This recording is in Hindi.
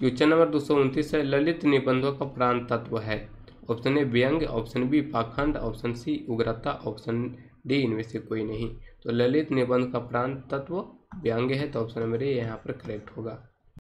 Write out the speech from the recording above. क्वेश्चन नंबर 229 है ललित निबंधों का प्राण तत्व है। ऑप्शन ए व्यंग, ऑप्शन बी पाखंड, ऑप्शन सी उग्रता, ऑप्शन डी इनमें से कोई नहीं। तो ललित निबंध का प्राण तत्व व्यंग है, तो ऑप्शन नंबर ए यहाँ पर करेक्ट होगा।